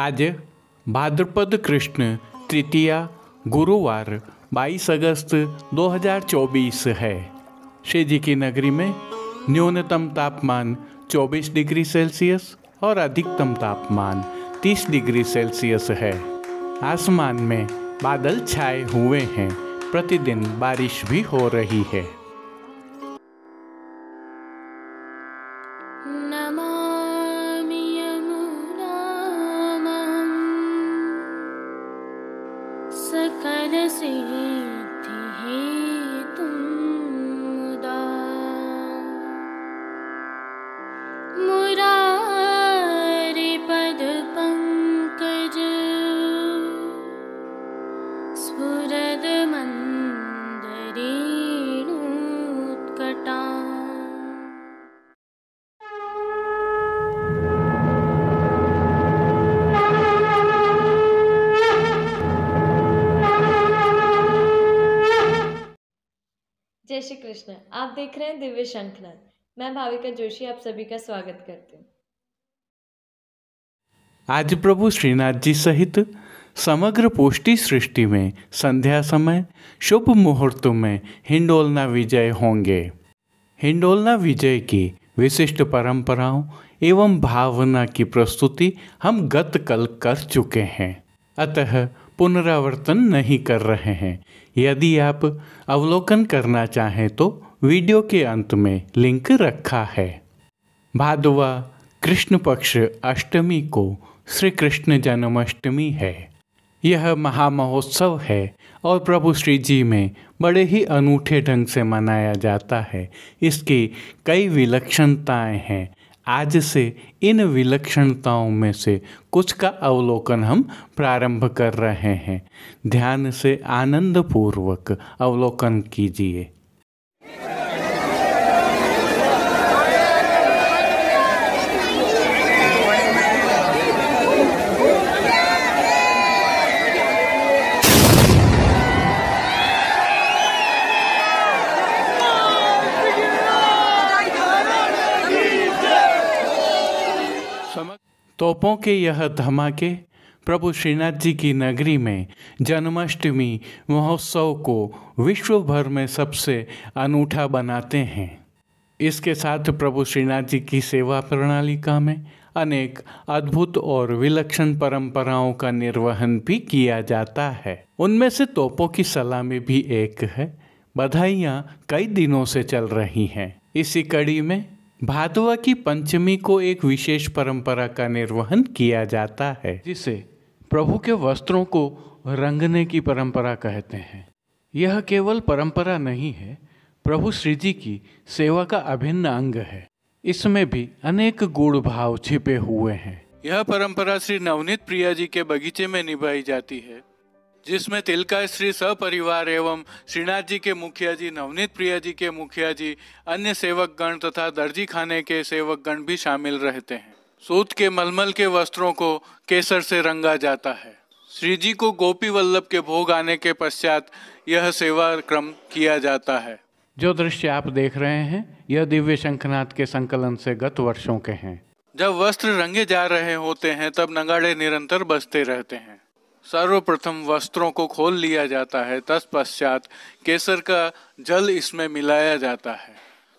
आज भाद्रपद कृष्ण तृतीया गुरुवार 22 अगस्त 2024 है। शिव जी की नगरी में न्यूनतम तापमान 24 डिग्री सेल्सियस और अधिकतम तापमान 30 डिग्री सेल्सियस है। आसमान में बादल छाए हुए हैं, प्रतिदिन बारिश भी हो रही है। जय श्री कृष्ण। आप देख रहे हैं दिव्य शंखनाद। मैं भाविका जोशी आप सभी का स्वागत करती हूँ। आज प्रभु श्रीनाथ जी सहित समग्र पुष्टि सृष्टि में संध्या समय शुभ मुहूर्त में हिंडोला विजय होंगे। हिंडोला विजय की विशिष्ट परंपराओं एवं भावना की प्रस्तुति हम गत कल कर चुके हैं, अतः पुनरावर्तन नहीं कर रहे हैं। यदि आप अवलोकन करना चाहें तो वीडियो के अंत में लिंक रखा है। भादवा कृष्ण पक्ष अष्टमी को श्री कृष्ण जन्माष्टमी है। यह महामहोत्सव है और प्रभु श्री जी में बड़े ही अनूठे ढंग से मनाया जाता है। इसकी कई विलक्षणताएं हैं। आज से इन विलक्षणताओं में से कुछ का अवलोकन हम प्रारंभ कर रहे हैं। ध्यान से आनंदपूर्वक अवलोकन कीजिए। तोपों के यह धमाके प्रभु श्रीनाथ जी की नगरी में जन्माष्टमी महोत्सव को विश्व भर में सबसे अनूठा बनाते हैं। इसके साथ प्रभु श्रीनाथ जी की सेवा प्रणालिका में अनेक अद्भुत और विलक्षण परंपराओं का निर्वहन भी किया जाता है। उनमें से तोपों की सलामी भी एक है। बधाइयाँ कई दिनों से चल रही हैं। इसी कड़ी में भादवा की पंचमी को एक विशेष परंपरा का निर्वहन किया जाता है, जिसे प्रभु के वस्त्रों को रंगने की परंपरा कहते हैं। यह केवल परंपरा नहीं है, प्रभु श्री जी की सेवा का अभिन्न अंग है। इसमें भी अनेक गूढ़ भाव छिपे हुए हैं। यह परंपरा श्री नवनीत प्रिया जी के बगीचे में निभाई जाती है, जिसमें तिलका श्री सपरिवार एवं श्रीनाथ जी के मुखिया जी, नवनीत प्रिया जी के मुखिया जी, अन्य सेवक गण तथा दर्जी खाने के सेवक गण भी शामिल रहते हैं। सूत के मलमल के वस्त्रों को केसर से रंगा जाता है। श्री जी को गोपी वल्लभ के भोग आने के पश्चात यह सेवा क्रम किया जाता है। जो दृश्य आप देख रहे हैं यह दिव्य शंखनाद के संकलन से गत वर्षों के हैं। जब वस्त्र रंगे जा रहे होते हैं तब नगाड़े निरंतर बजते रहते हैं। सर्वप्रथम वस्त्रों को खोल लिया जाता है, तत्पश्चात केसर का जल इसमें मिलाया जाता है।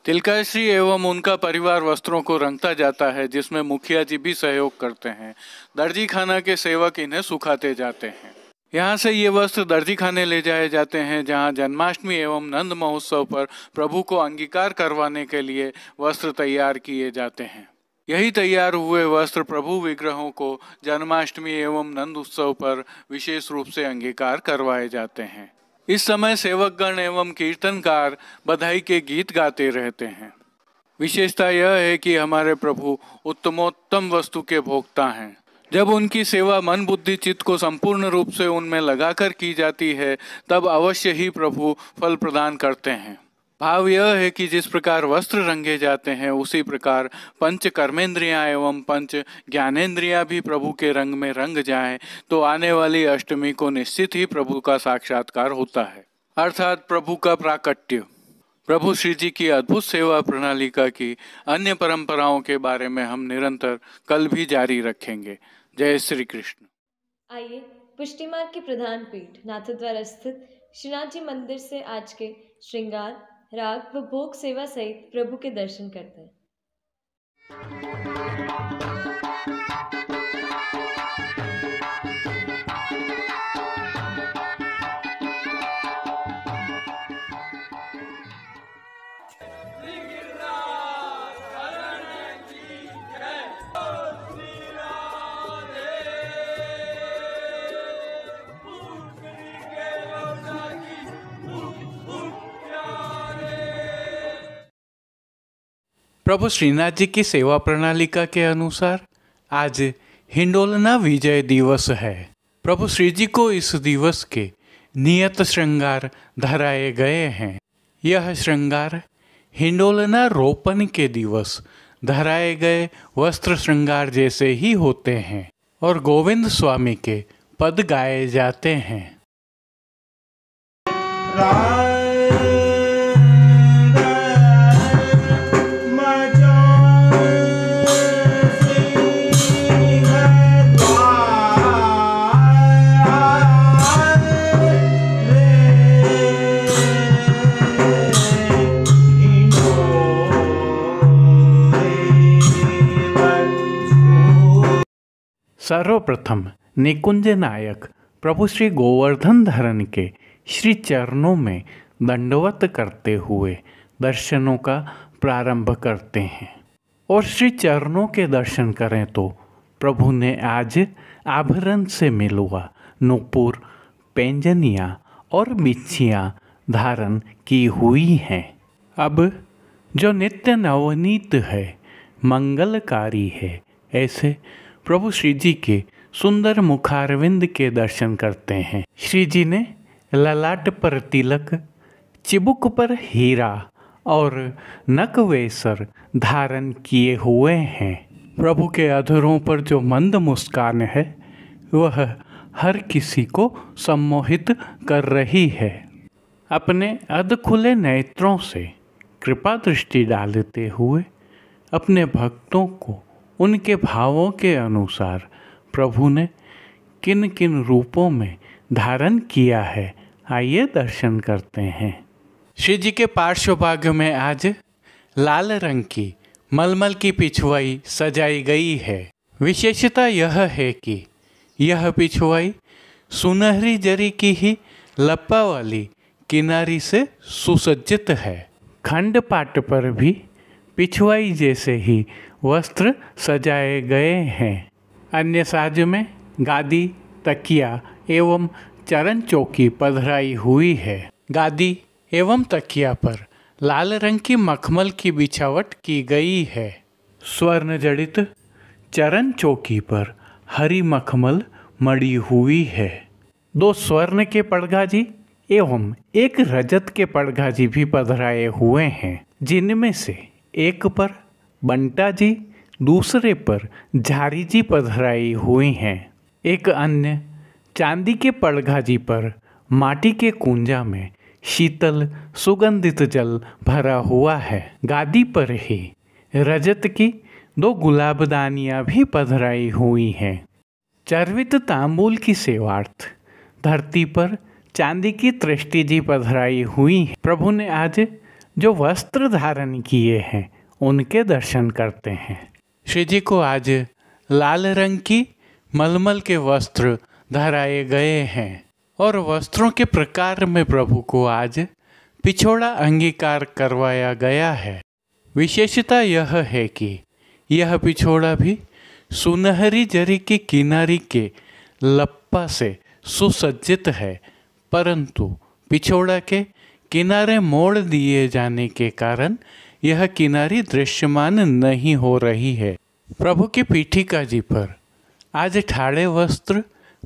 तिलकाश्री एवं उनका परिवार वस्त्रों को रंगता जाता है, जिसमें मुखिया जी भी सहयोग करते हैं। दर्जी खाना के सेवक इन्हें सुखाते जाते हैं। यहाँ से ये वस्त्र दर्जी खाने ले जाए जाते हैं, जहाँ जन्माष्टमी एवं नंद महोत्सव पर प्रभु को अंगीकार करवाने के लिए वस्त्र तैयार किए जाते हैं। यही तैयार हुए वस्त्र प्रभु विग्रहों को जन्माष्टमी एवं नंद उत्सव पर विशेष रूप से अंगीकार करवाए जाते हैं। इस समय सेवकगण एवं कीर्तनकार बधाई के गीत गाते रहते हैं। विशेषता यह है कि हमारे प्रभु उत्तमोत्तम वस्तु के भोक्ता हैं। जब उनकी सेवा मन बुद्धि चित्त को संपूर्ण रूप से उनमें लगाकर की जाती है तब अवश्य ही प्रभु फल प्रदान करते हैं। भाव यह है कि जिस प्रकार वस्त्र रंगे जाते हैं उसी प्रकार पंच कर्मेंद्रियां एवं पंच ज्ञानेंद्रियां भी प्रभु के रंग में रंग जाएं तो आने वाली अष्टमी को निश्चित ही प्रभु का साक्षात्कार होता है, अर्थात प्रभु का प्राकट्य। प्रभु श्री जी की अद्भुत सेवा प्रणालिका की अन्य परंपराओं के बारे में हम निरंतर कल भी जारी रखेंगे। जय श्री कृष्ण। आइए पुष्टिमार्ग की प्रधान पीठ नाथद्वारा स्थित श्रीनाथ जी मंदिर से आज के श्रृंगार, राग व भोग सेवा सहित प्रभु के दर्शन करते हैं। प्रभु श्रीनाथ जी की सेवा प्रणालिका के अनुसार आज हिंडोला विजय दिवस है। प्रभु श्री जी को इस दिवस के नियत श्रृंगार धराए गए हैं। यह श्रृंगार हिंडोला रोपण के दिवस धराए गए वस्त्र श्रृंगार जैसे ही होते हैं और गोविंद स्वामी के पद गाए जाते हैं। सर्वप्रथम निकुंज नायक प्रभु श्री गोवर्धन धरण के श्री चरणों में दंडवत करते हुए दर्शनों का प्रारंभ करते हैं और श्री चरणों के दर्शन करें तो प्रभु ने आज आभरण से मिलुआ, नूपुर, पेंजनिया और बिछियाँ धारण की हुई हैं। अब जो नित्य नवनीत है, मंगलकारी है, ऐसे प्रभु श्री जी के सुंदर मुखारविंद के दर्शन करते हैं। श्री जी ने ललाट पर तिलक, चिबुक पर हीरा और नकवेसर धारण किए हुए हैं। प्रभु के अधरों पर जो मंद मुस्कान है वह हर किसी को सम्मोहित कर रही है। अपने अध खुले नेत्रों से कृपा दृष्टि डालते हुए अपने भक्तों को उनके भावों के अनुसार प्रभु ने किन किन रूपों में धारण किया है, आइए दर्शन करते हैं। श्री जी के पार्श्वभाग में आज लाल रंग की मलमल की पिछवाई सजाई गई है। विशेषता यह है कि यह पिछवाई सुनहरी जरी की ही लप्पा वाली किनारी से सुसज्जित है। खंड पाट पर भी पिछवाई जैसे ही वस्त्र सजाए गए हैं। अन्य साज में गादी, तकिया एवं चरण चौकी पधराई हुई है। गादी एवं तकिया पर लाल रंग की मखमल की बिछावट की गई है। स्वर्ण जड़ित चरण चौकी पर हरी मखमल मड़ी हुई है। दो स्वर्ण के पड़घाजी एवं एक रजत के पड़घाजी भी पधराए हुए हैं, जिनमें से एक पर बंटा जी, दूसरे पर झारी जी पधराई हुई हैं। एक अन्य चांदी के पड़घाजी पर माटी के कुंजा में शीतल सुगंधित जल भरा हुआ है। गादी पर ही रजत की दो गुलाबदानियाँ भी पधराई हुई हैं। चर्वित तांबूल की सेवार्थ धरती पर चांदी की त्रिष्टि जी पधराई हुई है। प्रभु ने आज जो वस्त्र धारण किए हैं उनके दर्शन करते हैं। श्री जी को आज लाल रंग की मलमल के वस्त्र धराए गए हैं और वस्त्रों के प्रकार में प्रभु को आज पिछोड़ा अंगीकार करवाया गया है। विशेषता यह है कि यह पिछोड़ा भी सुनहरी जरी की किनारी के लप्पा से सुसज्जित है, परंतु पिछोड़ा के किनारे मोड़ दिए जाने के कारण यह किनारी दृश्यमान नहीं हो रही है। प्रभु की पीठिका जी पर आज ठाड़े वस्त्र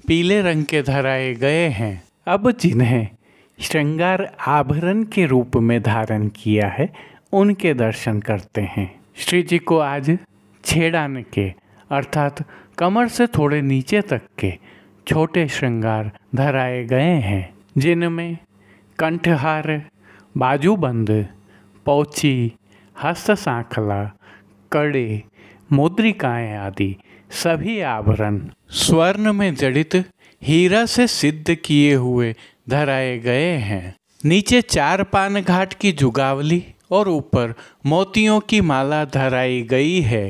पीले रंग के धराए गए हैं। अब जिन्हें श्रृंगार आभरण के रूप में धारण किया है उनके दर्शन करते हैं। श्री जी को आज छेड़ान के अर्थात कमर से थोड़े नीचे तक के छोटे श्रृंगार धराए गए हैं, जिनमें कंठहार, बाजूबंद, पोची, हस्त सांखला, कड़े, मुद्रिकाएँ आदि सभी आभरण स्वर्ण में जड़ित हीरा से सिद्ध किए हुए धराए गए हैं। नीचे चार पान घाट की जुगावली और ऊपर मोतियों की माला धराई गई है।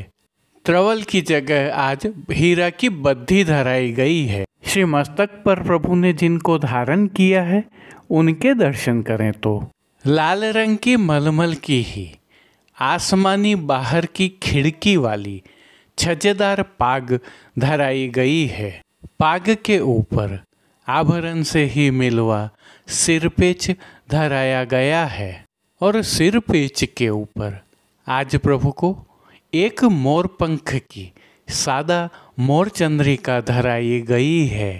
त्रवल की जगह आज हीरा की बद्धी धराई गई है। श्री मस्तक पर प्रभु ने जिनको धारण किया है उनके दर्शन करें तो लाल रंग की मलमल की ही आसमानी बाहर की खिड़की वाली छज्जेदार पाग धराई गई है। पाग के ऊपर आभरण से ही मिलवा सिरपेच धराया गया है और सिरपेच के ऊपर आज प्रभु को एक मोरपंख की सादा मोर चंद्रिका धराई गई है।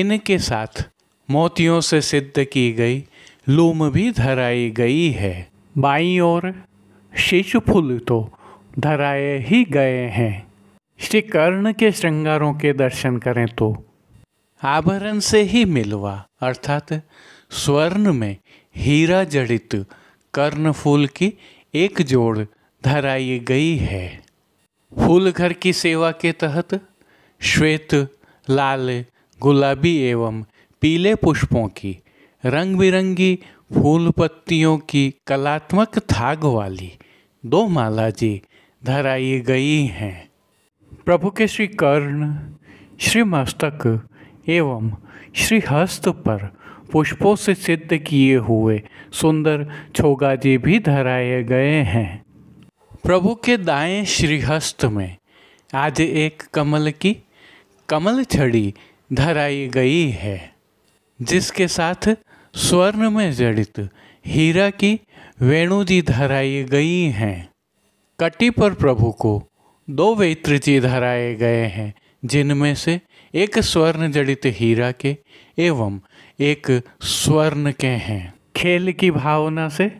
इनके साथ मोतियों से सिद्ध की गई लूम भी धराई गई है। बाईं ओर शिशु फूल तो धराए ही गए हैं। श्री कर्ण के श्रृंगारों के दर्शन करें तो आभरण से ही मिलवा अर्थात स्वर्ण में हीरा जड़ित कर्ण फूल की एक जोड़ धराई गई है। फूल घर की सेवा के तहत श्वेत, लाल, गुलाबी एवं पीले पुष्पों की रंग बिरंगी फूल पत्तियों की कलात्मक थाग वाली दो माला जी धराई गई हैं। प्रभु के श्री कर्ण, श्री मस्तक एवं श्री हस्त पर पुष्पों से सिद्ध किए हुए सुंदर छोगा जी भी धराए गए हैं। प्रभु के दाएं श्रीहस्त में आज एक कमल की कमल छड़ी धराई गई है, जिसके साथ स्वर्ण में जड़ित हीरा की वेणु जी धराई गई हैं। कटी पर प्रभु को दो वैत्र जी धराए गए हैं, जिनमें से एक स्वर्ण जड़ित हीरा के एवं एक स्वर्ण के हैं। खेल की भावना से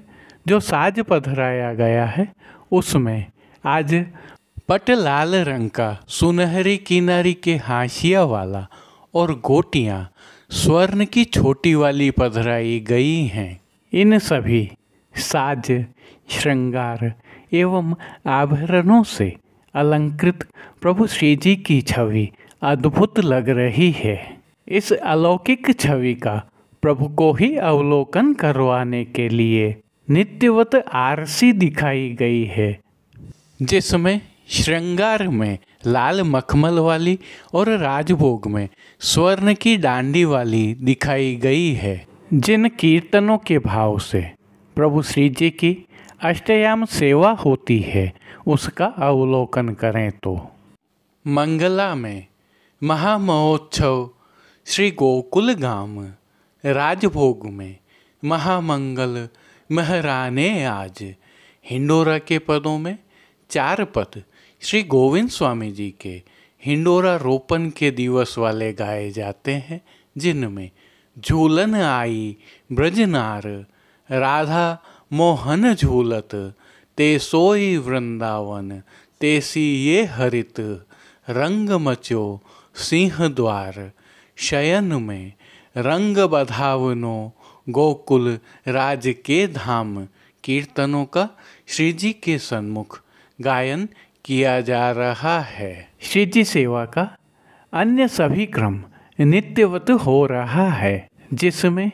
जो साज पधराया गया है उसमें आज पट लाल रंग का सुनहरी किनारी के हाशिया वाला और गोटियां स्वर्ण की छोटी वाली पधराई गई हैं। इन सभी साज, श्रृंगार एवं आभरणों से अलंकृत प्रभु श्री जी की छवि अद्भुत लग रही है। इस अलौकिक छवि का प्रभु को ही अवलोकन करवाने के लिए नित्यवत आरसी दिखाई गई है, जिसमें श्रृंगार में लाल मखमल वाली और राजभोग में स्वर्ण की डांडी वाली दिखाई गई है। जिन कीर्तनों के भाव से प्रभु श्री जी की अष्टयाम सेवा होती है उसका अवलोकन करें तो मंगला में महामहोत्सव श्री गोकुल गाम, राजभोग में महामंगल महराने आज, हिंडोरा के पदों में चार पद श्री गोविंद स्वामी जी के हिंडोरा रोपण के दिवस वाले गाए जाते हैं, जिनमें झूलन आई ब्रजनार, राधा मोहन झूलत, ते सोई वृंदावन तेसी ये हरित, रंग मचो सिंह द्वार, शयन में रंग बधावनो गोकुल राज के धाम कीर्तनों का श्री जी के सन्मुख गायन किया जा रहा है। श्री जी सेवा का अन्य सभी क्रम नित्यवत हो रहा है, जिसमें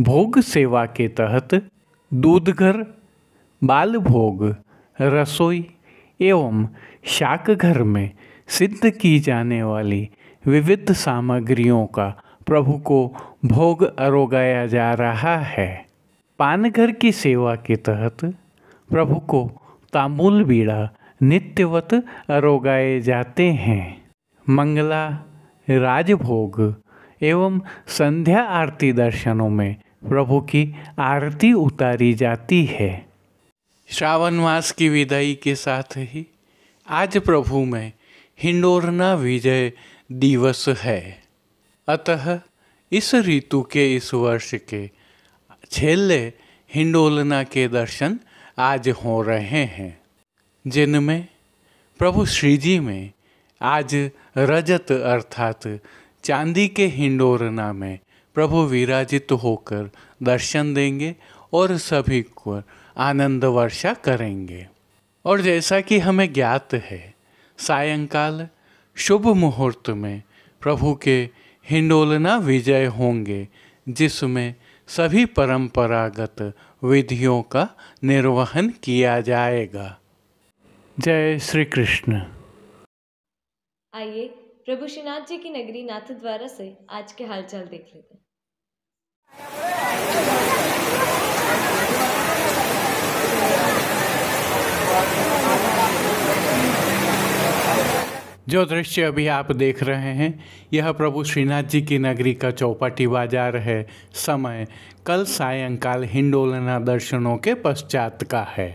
भोग सेवा के तहत दूधघर, बाल भोग, रसोई एवं शाक घर में सिद्ध की जाने वाली विविध सामग्रियों का प्रभु को भोग अरोगाया जा रहा है। पानघर की सेवा के तहत प्रभु को तांबूल बीड़ा नित्यवत अरोगाए जाते हैं। मंगला, राजभोग एवं संध्या आरती दर्शनों में प्रभु की आरती उतारी जाती है। श्रावण मास की विदाई के साथ ही आज प्रभु में हिंडोरना विजय दिवस है। अतः इस ऋतु के इस वर्ष के छेल्ले हिंडोलना के दर्शन आज हो रहे हैं, जिनमें प्रभु श्री जी में आज रजत अर्थात चांदी के हिंडोरना में प्रभु विराजित होकर दर्शन देंगे और सभी को आनंद वर्षा करेंगे। और जैसा कि हमें ज्ञात है सायंकाल शुभ मुहूर्त में प्रभु के हिंडोलना विजय होंगे, जिसमें सभी परंपरागत विधियों का निर्वहन किया जाएगा। जय श्री कृष्ण। आइए प्रभु श्रीनाथ जी की नगरी नाथद्वारा से आज के हालचाल देख लेते हैं। जो दृश्य अभी आप देख रहे हैं यह प्रभु श्रीनाथ जी की नगरी का चौपाटी बाजार है। समय कल सायंकाल हिंडोलना दर्शनों के पश्चात का है।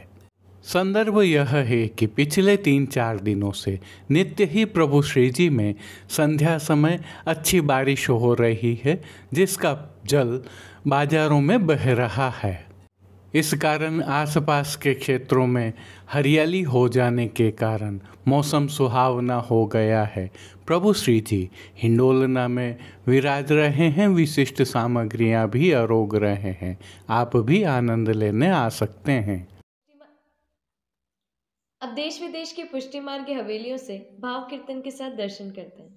संदर्भ यह है कि पिछले 3-4 दिनों से नित्य ही प्रभु श्री जी में संध्या समय अच्छी बारिश हो रही है, जिसका जल बाजारों में बह रहा है। इस कारण आसपास के क्षेत्रों में हरियाली हो जाने के कारण मौसम सुहावना हो गया है। प्रभु श्री जी हिंडोलना में विराज रहे हैं, विशिष्ट सामग्रियां भी आरोग रहे हैं। आप भी आनंद लेने आ सकते हैं। अब देश विदेश के पुष्टिमार्ग की हवेलियों से भाव कीर्तन के साथ दर्शन करते हैं।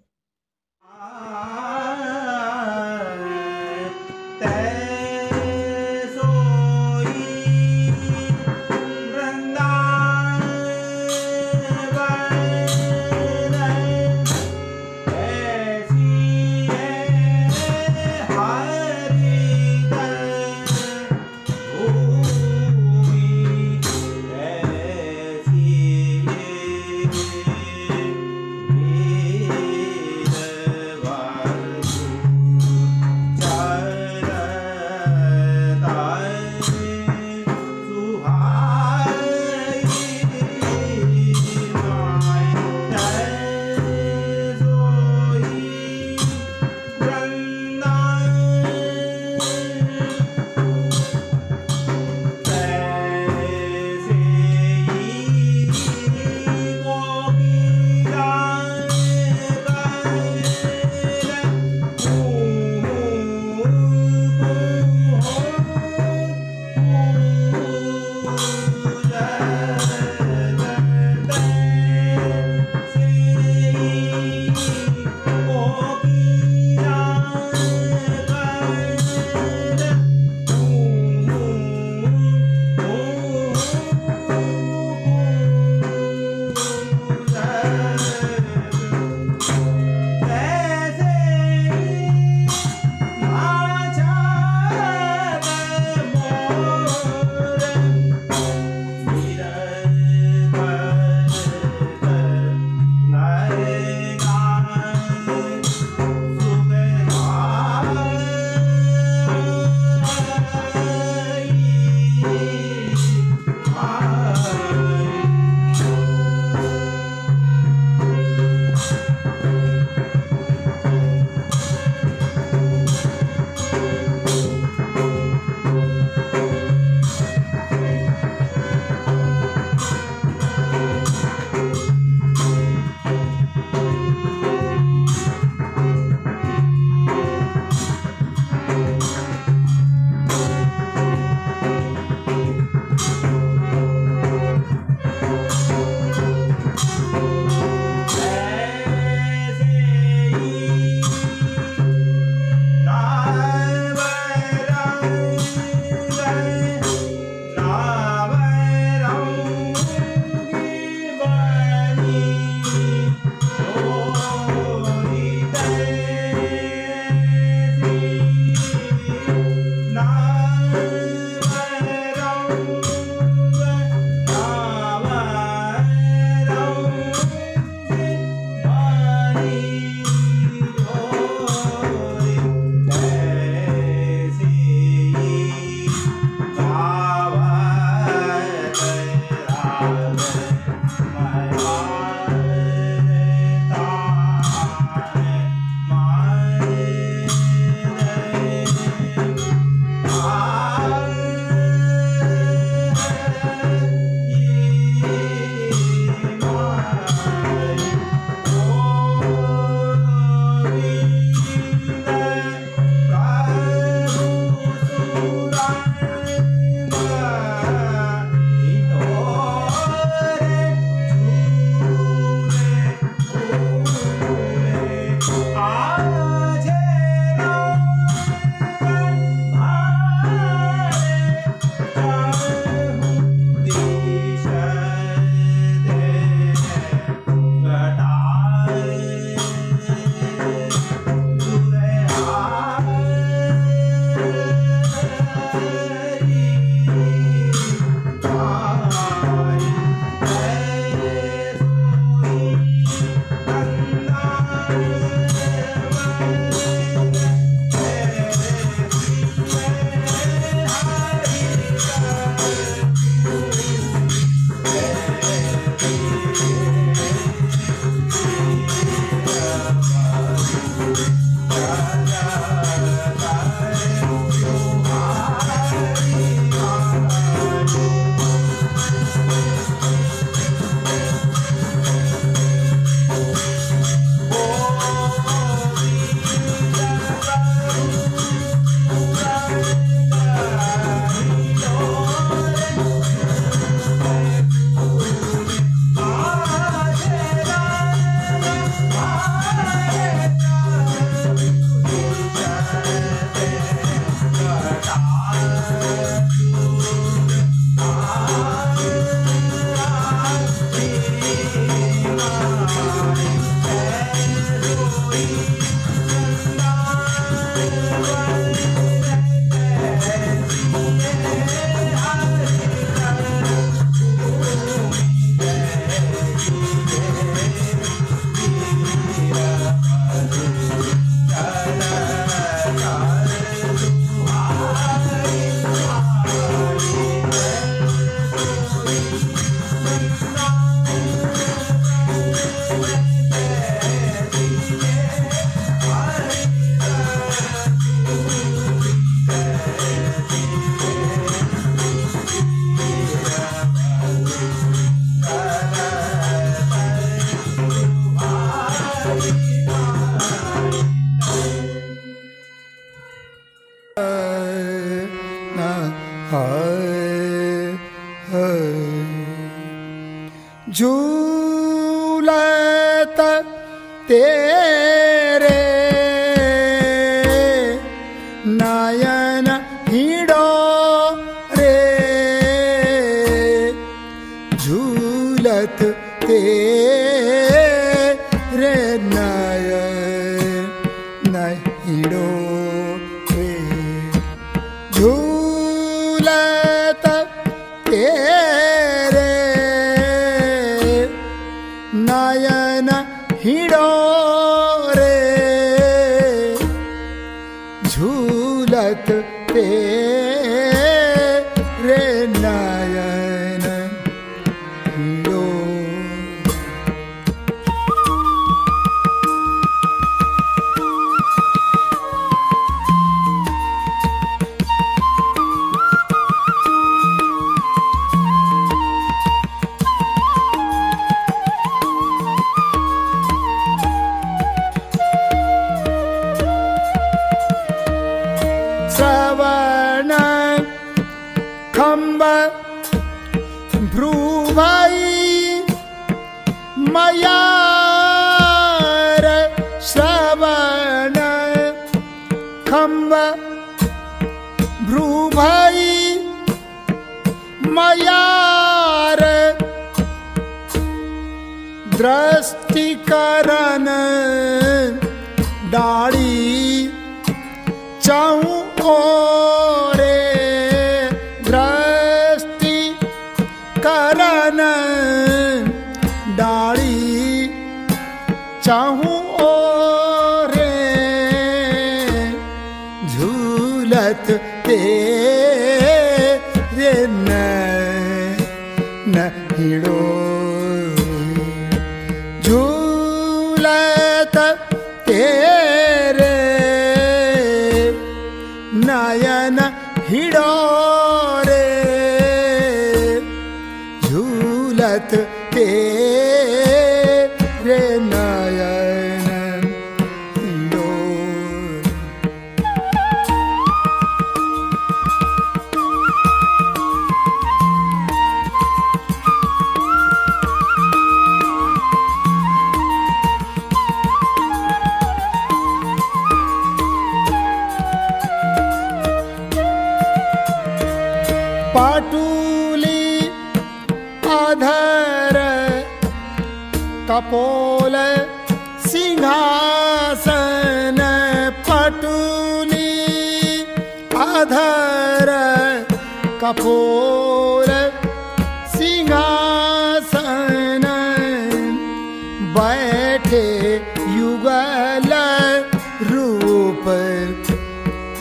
रूप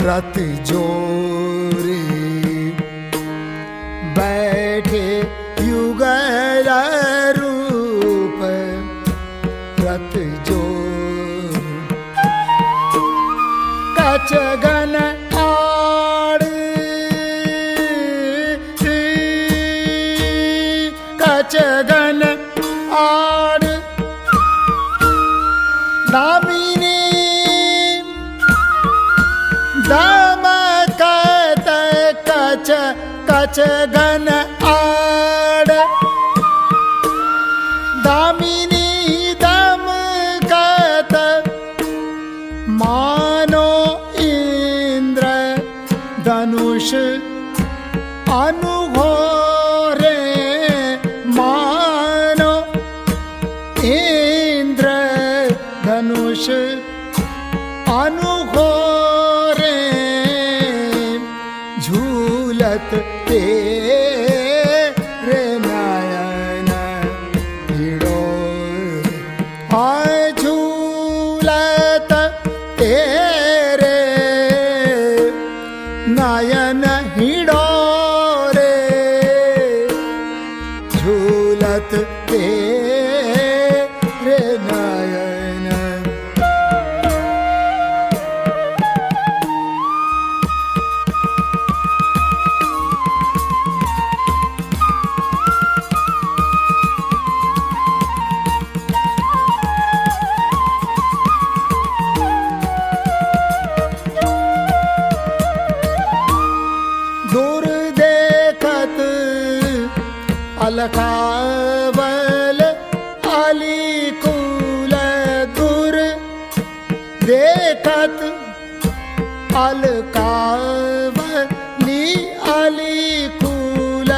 रत जो गन आड़ दामिनी दम कत मानो इंद्र धनुष अनुघोरे मानो इंद्र धनुष अनुघोरे झूलत रे नयन हिंडोला झूलत तेरे नयन हिंडोला झूलत तेरे नयन। अलखावल अलीकुल दूर देखत अलखावली अलीकुल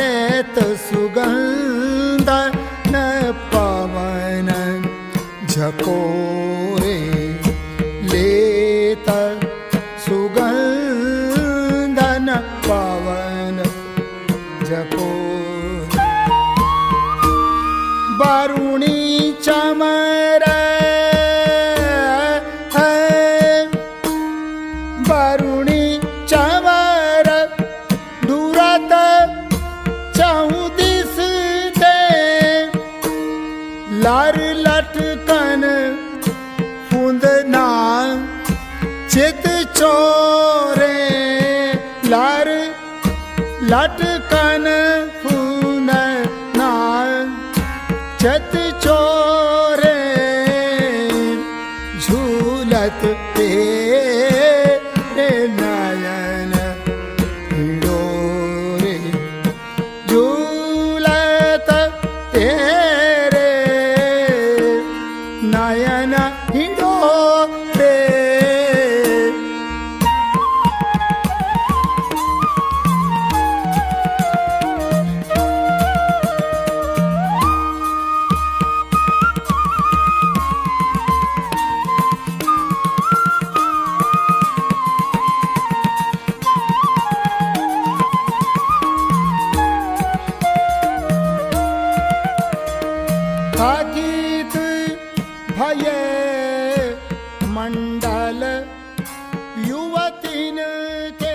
लेत सुगंध न पवन झकोरे लेत सुगंध न पवन बारुणी चमर बारुणी चमर दूरत चौदिस दे लार लटकन फूंदना चित चोरे लार लटकन फूंदना चित चोरे झूलत तेरे नयन हिंडोला झूलत तेरे नयन हिंडोला। थकित भय मंडल युवतिन के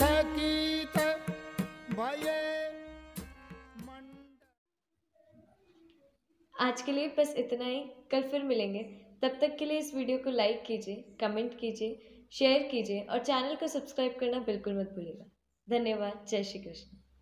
थकित भय मंडल। आज के लिए बस इतना ही, कल फिर मिलेंगे। तब तक के लिए इस वीडियो को लाइक कीजिए, कमेंट कीजिए, शेयर कीजिए और चैनल को सब्सक्राइब करना बिल्कुल मत भूलिएगा। धन्यवाद। जय श्री कृष्ण।